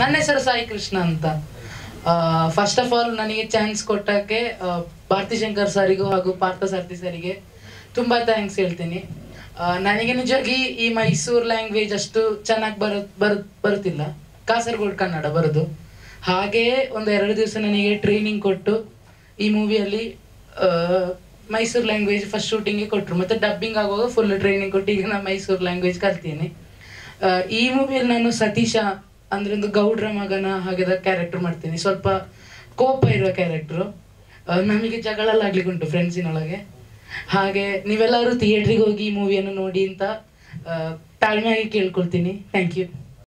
ನನ್ನ ಹೆಸರು ಸಾಯಿ ಕೃಷ್ಣ ಅಂತ. ಫಸ್ಟ್ ಆಫ್ ಆಲ್ ನನಗೆ ಚಾನ್ಸ್ ಕೊಟ್ಟಕ್ಕೆ ಭಾರತಿ ಶಂಕರ್ ಸರಿಗೂ ಹಾಗೂ ಪಾರ್ಥ ಸಾರ್ಥಿ ಸರಿಗೆ ತುಂಬಾ ಥ್ಯಾಂಕ್ಸ್ ಹೇಳ್ತೀನಿ. ನನಗೆ ನಿಜವಾಗಿ ಈ ಮೈಸೂರು ಲ್ಯಾಂಗ್ವೇಜ್ ಅಷ್ಟು ಚೆನ್ನಾಗಿ ಬರುತ್ತಿಲ್ಲ, ಕಾಸರಗೋಡು ಕನ್ನಡ ಬರೋದು. ಹಾಗೆಯೇ ಒಂದೆರಡು ದಿವಸ ನನಗೆ ಟ್ರೈನಿಂಗ್ ಕೊಟ್ಟು ಈ ಮೂವಿಯಲ್ಲಿ ಮೈಸೂರು ಲ್ಯಾಂಗ್ವೇಜ್ ಫಸ್ಟ್ ಶೂಟಿಂಗಿಗೆ ಕೊಟ್ಟರು, ಮತ್ತು ಡಬ್ಬಿಂಗ್ ಆಗುವಾಗ ಫುಲ್ ಟ್ರೈನಿಂಗ್ ಕೊಟ್ಟು ಈಗ ನಾನು ಮೈಸೂರು ಲ್ಯಾಂಗ್ವೇಜ್ ಕಲ್ತೀನಿ. ಈ ಮೂವಿಯಲ್ಲಿ ನಾನು ಸತೀಶ ಅಂದರೆ ಒಂದು ಗೌಡ್ರ ಮಗನ ಹಾಗೆದ ಕ್ಯಾರೆಕ್ಟರ್ ಮಾಡ್ತೀನಿ. ಸ್ವಲ್ಪ ಕೋಪ ಇರುವ ಕ್ಯಾರೆಕ್ಟ್ರು. ನಮಗೆ ಜಗಳಲ್ಲಾಗ್ಲಿಕ್ಕುಂಟು ಫ್ರೆಂಡ್ಸಿನೊಳಗೆ. ಹಾಗೆ ನೀವೆಲ್ಲರೂ ಥಿಯೇಟ್ರಿಗೆ ಹೋಗಿ ಈ ಮೂವಿಯನ್ನು ನೋಡಿ ಅಂತ ತಾಳ್ಮೆಯಾಗಿ ಕೇಳ್ಕೊಳ್ತೀನಿ. Thank you.